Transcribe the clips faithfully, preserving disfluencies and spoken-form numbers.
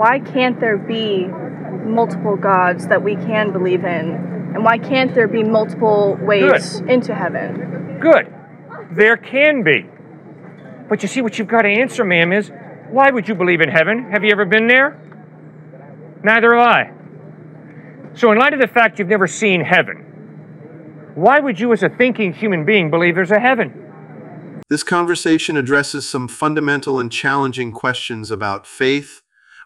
Why can't there be multiple gods that we can believe in? And why can't there be multiple ways Good. into heaven? Good. There can be. But you see, what you've got to answer, ma'am, is why would you believe in heaven? Have you ever been there? Neither have I. So in light of the fact you've never seen heaven, why would you as a thinking human being believe there's a heaven? This conversation addresses some fundamental and challenging questions about faith,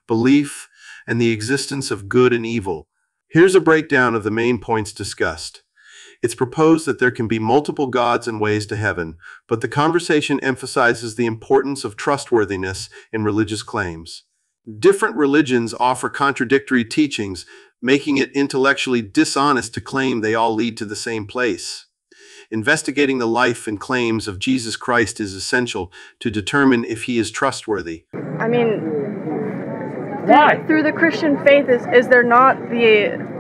belief, and the existence of good and evil. Here's a breakdown of the main points discussed. It's proposed that there can be multiple gods and ways to heaven, but the conversation emphasizes the importance of trustworthiness in religious claims. Different religions offer contradictory teachings, making it intellectually dishonest to claim they all lead to the same place. Investigating the life and claims of Jesus Christ is essential to determine if he is trustworthy. I mean, why? Through the Christian faith, is, is there not the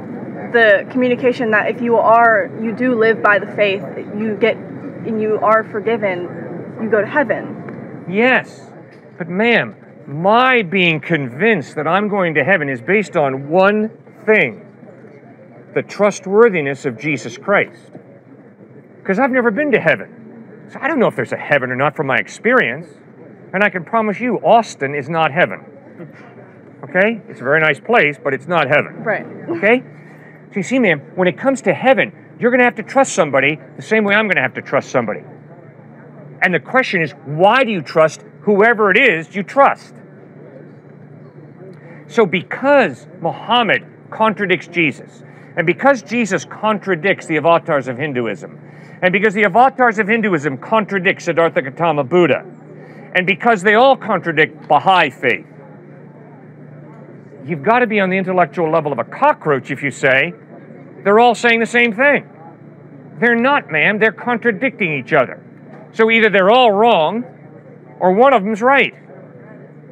the communication that if you are, you do live by the faith, you get, and you are forgiven, you go to heaven? Yes, but ma'am, my being convinced that I'm going to heaven is based on one thing: the trustworthiness of Jesus Christ. Because I've never been to heaven, so I don't know if there's a heaven or not from my experience. And I can promise you, Austin is not heaven. Okay? It's a very nice place, but it's not heaven. Right. Okay? So you see, ma'am, when it comes to heaven, you're going to have to trust somebody the same way I'm going to have to trust somebody. And the question is, why do you trust whoever it is you trust? So because Muhammad contradicts Jesus, and because Jesus contradicts the avatars of Hinduism, and because the avatars of Hinduism contradict Siddhartha Gautama Buddha, and because they all contradict Baha'i faith, you've got to be on the intellectual level of a cockroach if you say they're all saying the same thing. They're not, ma'am. They're contradicting each other. So either they're all wrong, or one of them's right.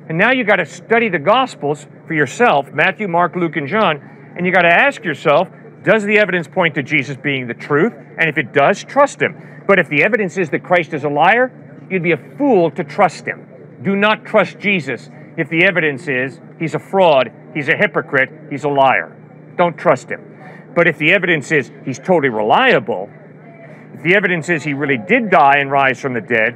And now you've got to study the Gospels for yourself, Matthew, Mark, Luke, and John, and you've got to ask yourself, does the evidence point to Jesus being the truth? And if it does, trust him. But if the evidence is that Christ is a liar, you'd be a fool to trust him. Do not trust Jesus if the evidence is he's a fraud, he's a hypocrite, he's a liar. Don't trust him. But if the evidence is he's totally reliable, if the evidence is he really did die and rise from the dead,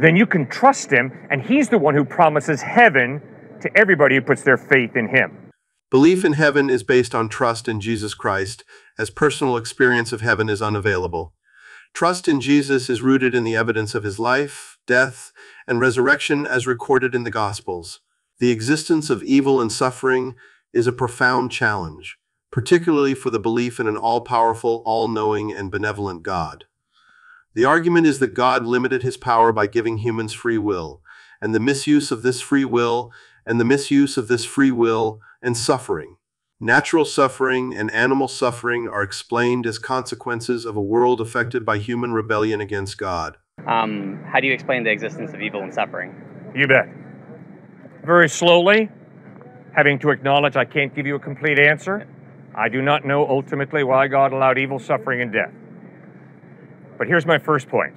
then you can trust him, and he's the one who promises heaven to everybody who puts their faith in him. Belief in heaven is based on trust in Jesus Christ, as personal experience of heaven is unavailable. Trust in Jesus is rooted in the evidence of his life, death, and resurrection as recorded in the Gospels. The existence of evil and suffering is a profound challenge, particularly for the belief in an all-powerful, all-knowing, and benevolent God. The argument is that God limited his power by giving humans free will, and the misuse of this free will, and the misuse of this free will, and suffering. Natural suffering and animal suffering are explained as consequences of a world affected by human rebellion against God. Um, how do you explain the existence of evil and suffering? You bet. Very slowly, having to acknowledge I can't give you a complete answer. I do not know ultimately why God allowed evil, suffering, and death. But here's my first point.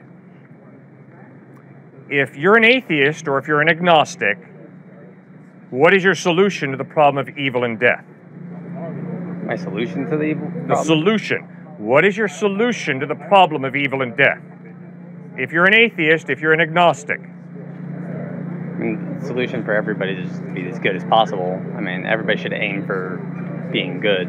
If you're an atheist or if you're an agnostic, what is your solution to the problem of evil and death? My solution to the evil problem? The solution. What is your solution to the problem of evil and death? If you're an atheist, if you're an agnostic. I mean, the solution for everybody is just to be as good as possible. I mean, everybody should aim for being good.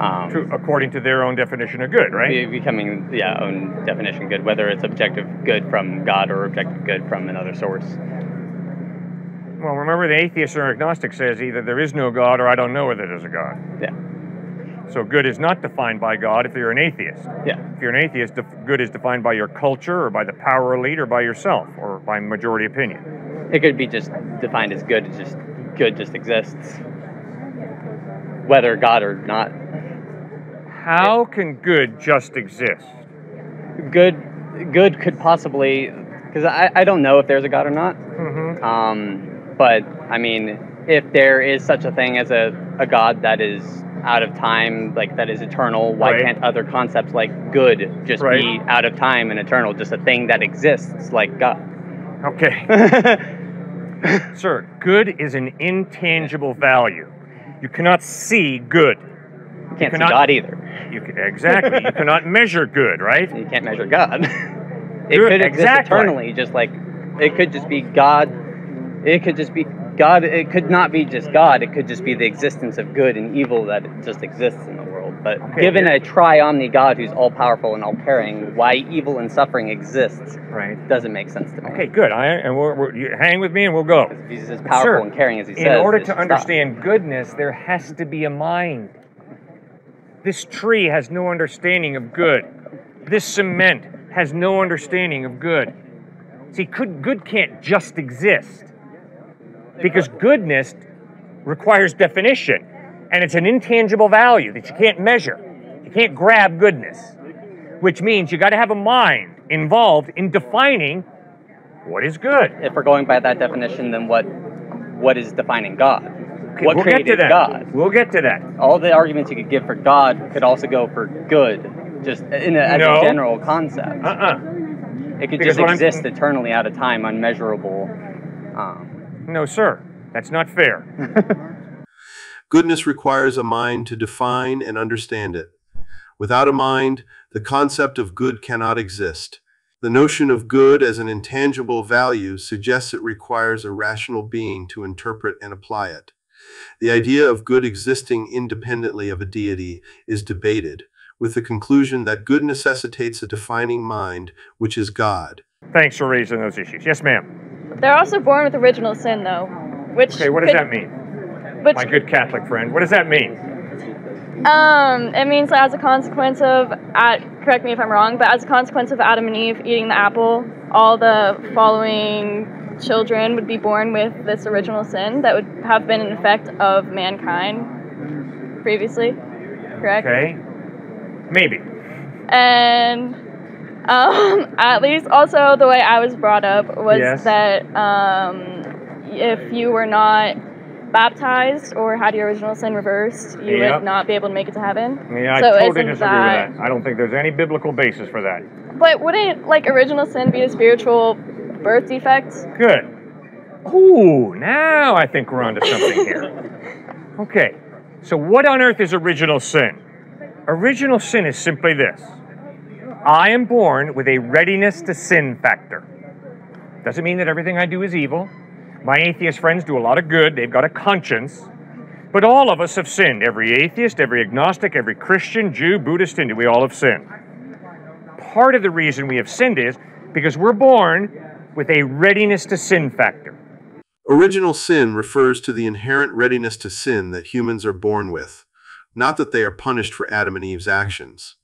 Um, True, according to their own definition of good, right? Becoming, yeah, own definition good, whether it's objective good from God or objective good from another source. Well, remember the atheist or agnostic says either there is no God or I don't know whether there's a God. Yeah. So good is not defined by God if you're an atheist. Yeah. If you're an atheist, good is defined by your culture or by the power elite or by yourself or by majority opinion. It could be just defined as good, it's just good just exists, whether God or not. How can good just exist? Good, good could possibly, because I, I don't know if there's a God or not. Mm-hmm. Um, but I mean, if there is such a thing as a, a God that is out of time, like that is eternal, why right. can't other concepts like good just right. be out of time and eternal, just a thing that exists like God? Okay. Sir, good is an intangible value. You cannot see good. You can't cannot, see God either. You can, exactly. You cannot measure good, right? You can't measure God. It good, could exist exactly. eternally, just like it could just be God. It could just be God. It could not be just God. It could just be the existence of good and evil that just exists in the world. But okay, given yeah. a tri-omni God who's all-powerful and all-caring, why evil and suffering exists right. doesn't make sense to me. Okay, good. I, and we're, we're, you hang with me and we'll go. Because Jesus is powerful Sir, and caring as he in says. In order to understand stop. goodness, there has to be a mind. This tree has no understanding of good. This cement has no understanding of good. See, could, good can't just exist. Because goodness requires definition. And it's an intangible value that you can't measure. You can't grab goodness. Which means you got to have a mind involved in defining what is good. If we're going by that definition, then what what is defining God? Okay, what we'll created get to that. God? We'll get to that. All the arguments you could give for God could also go for good, just in a, as no. a general concept. Uh-uh. It could because just exist I'm... eternally out of time, unmeasurable. Um, no, sir. That's not fair. Goodness requires a mind to define and understand it. Without a mind, the concept of good cannot exist. The notion of good as an intangible value suggests it requires a rational being to interpret and apply it. The idea of good existing independently of a deity is debated, with the conclusion that good necessitates a defining mind, which is God. Thanks for raising those issues. Yes, ma'am. They're also born with original sin, though, which Okay, what does that mean? Which, my good Catholic friend, what does that mean? Um, it means that as a consequence of, at, correct me if I'm wrong, but as a consequence of Adam and Eve eating the apple, all the following children would be born with this original sin that would have been an effect of mankind previously, correct? Okay, maybe. And um, at least also the way I was brought up was yes. that um, if you were not baptized or had your original sin reversed, you yep. would not be able to make it to heaven. Yeah, so I totally disagree that... with that. I don't think there's any biblical basis for that. But wouldn't, like, original sin be a spiritual birth defect? Good. Ooh, now I think we're onto something here. Okay, so what on earth is original sin? Original sin is simply this. I am born with a readiness to sin factor. Doesn't mean that everything I do is evil. My atheist friends do a lot of good. They've got a conscience. But all of us have sinned. Every atheist, every agnostic, every Christian, Jew, Buddhist, Hindu, we all have sinned. Part of the reason we have sinned is because we're born with a readiness to sin factor. Original sin refers to the inherent readiness to sin that humans are born with, not that they are punished for Adam and Eve's actions.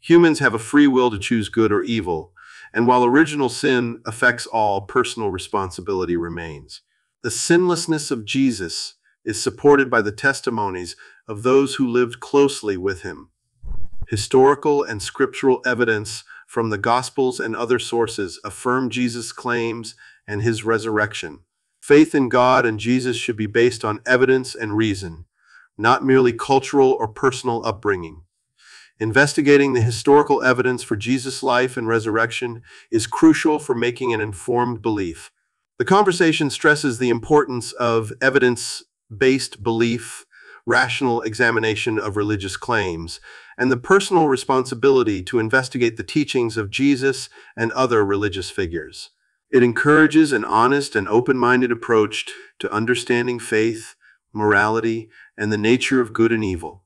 Humans have a free will to choose good or evil, and while original sin affects all, personal responsibility remains. The sinlessness of Jesus is supported by the testimonies of those who lived closely with him. Historical and scriptural evidence from the Gospels and other sources affirm Jesus' claims and his resurrection. Faith in God and Jesus should be based on evidence and reason, not merely cultural or personal upbringing. Investigating the historical evidence for Jesus' life and resurrection is crucial for making an informed belief. The conversation stresses the importance of evidence-based belief, rational examination of religious claims, and the personal responsibility to investigate the teachings of Jesus and other religious figures. It encourages an honest and open-minded approach to understanding faith, morality, and the nature of good and evil.